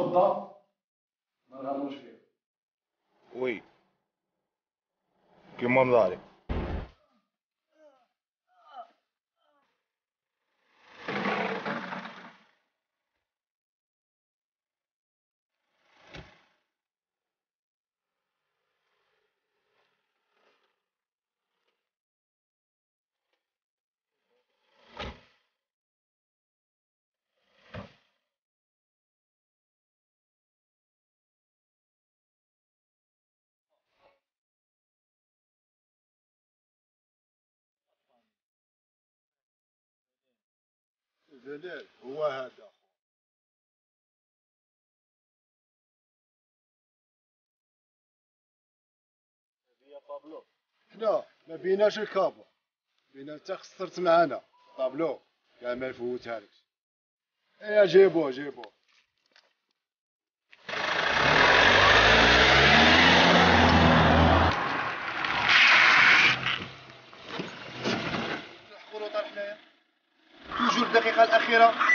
الخطه ما نغامروش فيها. وي كيما مضاري. جلال هو هذا يا بابلو، حنا ما بيناش الكابو بينا. انت خسرت معانا بابلو، كاع ما نفوتها لكش. ايا جيبوه جيبوه. الخروطه الحنايا الدقيقة الأخيرة